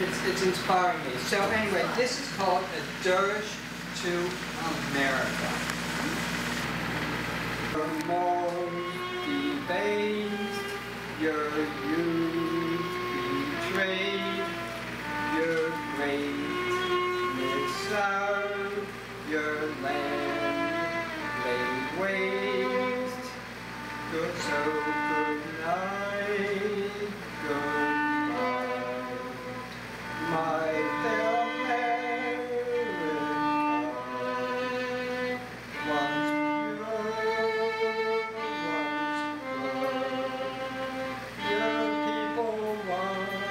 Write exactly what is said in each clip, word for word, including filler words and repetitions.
It's, it's inspiring me. So anyway, this is called A Dirge to America. From all debates, your youth betrayed, your greatness served, your land lay waste. Good, so good night, good night, my fair America. Once pure, once good, your people once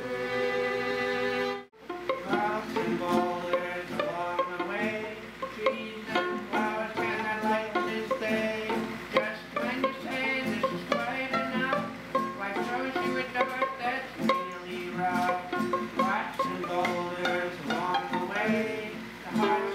good. Crops and bowlers along the way, trees and flowers, can I light this day? Watch the boulders along the way. The